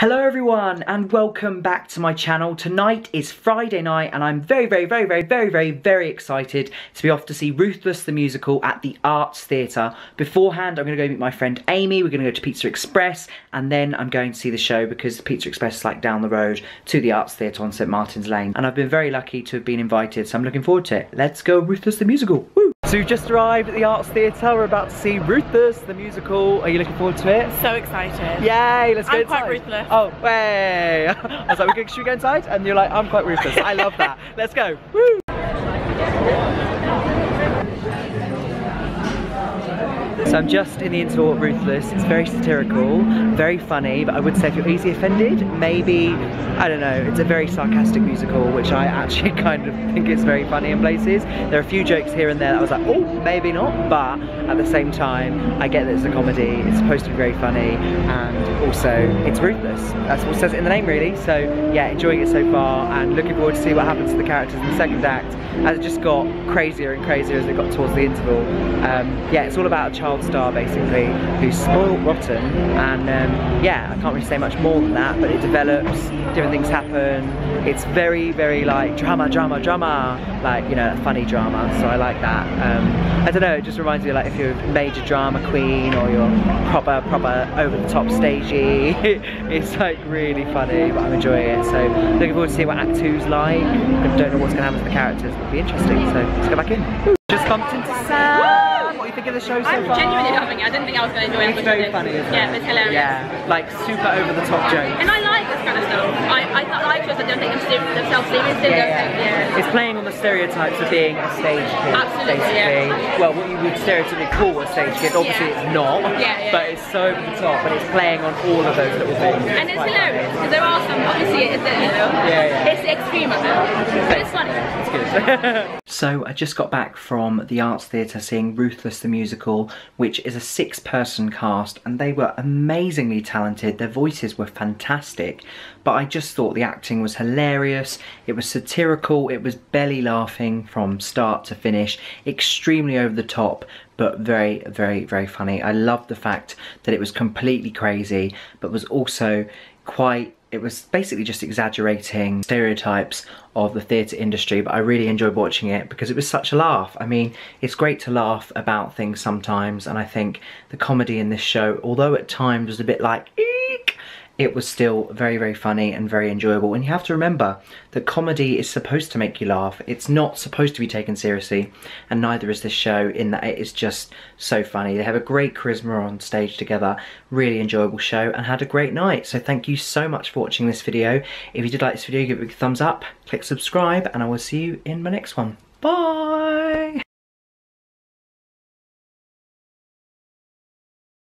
Hello everyone and welcome back to my channel. Tonight is Friday night and I'm very excited to be off to see Ruthless the musical at the Arts Theatre. Beforehand I'm going to go meet my friend Amy, we're going to go to Pizza Express and then I'm going to see the show because Pizza Express is like down the road to the Arts Theatre on St Martin's Lane and I've been very lucky to have been invited, so I'm looking forward to it. Let's go Ruthless the musical, woo! So we've just arrived at the Arts Theatre, we're about to see Ruthless the musical. Are you looking forward to it? So excited. Yay, let's go inside. I'm quite ruthless. Oh, way! I was like, should we go inside? And you're like, I'm quite ruthless. I love that. Let's go. Woo! So I'm just in the interval of Ruthless. It's very satirical, very funny, but I would say if you're easily offended, maybe, I don't know, it's a very sarcastic musical, which I actually kind of think is very funny in places. There are a few jokes here and there that I was like, oh, maybe not, but at the same time, I get that it's a comedy, it's supposed to be very funny, and also it's Ruthless. That's what says it in the name, really. So yeah, enjoying it so far, and looking forward to see what happens to the characters in the second act, as it just got crazier and crazier as it got towards the interval. Yeah, it's all about a child star basically who's spoiled rotten, and yeah, I can't really say much more than that, but it develops, different things happen. It's very like drama, like, you know, funny drama, so I like that. I don't know, it just reminds me of, like, if you're a major drama queen or you're proper over the top stagey. It's like really funny, but I'm enjoying it, so looking forward to seeing what act 2's like. I don't know what's gonna happen to the characters, it'll be interesting, so let's go back in. Just bumped into Sam. Think of the show so far? I'm genuinely loving it. I didn't think I was going to enjoy it. It's very funny, isn't it? Yeah, it's hilarious. Yeah, like super over the top jokes. And I like this kind of stuff. I like shows that don't take themselves seriously. Yeah, yeah. It's playing on the stereotypes of being a stage kid. Absolutely, basically. Yeah. Well, what you would stereotypically call a stage kid, obviously it's not, but it's so over the top, and it's playing on all of those little things. And it's hilarious, because there are some, obviously, it's, you know, it's extreme, but it's funny. It's good. So I just got back from the Arts Theatre seeing Ruthless the musical, which is a 6-person cast, and they were amazingly talented. Their voices were fantastic, but I just thought the acting was hilarious. It was satirical, it was belly laughing from start to finish, extremely over the top, but very funny. I loved the fact that it was completely crazy, but was also quite, it was basically just exaggerating stereotypes of the theatre industry, but I really enjoyed watching it because it was such a laugh. I mean, it's great to laugh about things sometimes, and I think the comedy in this show, although at times was a bit like eek, it was still very funny and very enjoyable. And you have to remember that comedy is supposed to make you laugh. It's not supposed to be taken seriously, and neither is this show, in that it is just so funny. They have a great charisma on stage together, really enjoyable show, and had a great night. So thank you so much for watching this video. If you did like this video, give it a thumbs up, click subscribe, and I will see you in my next one. Bye!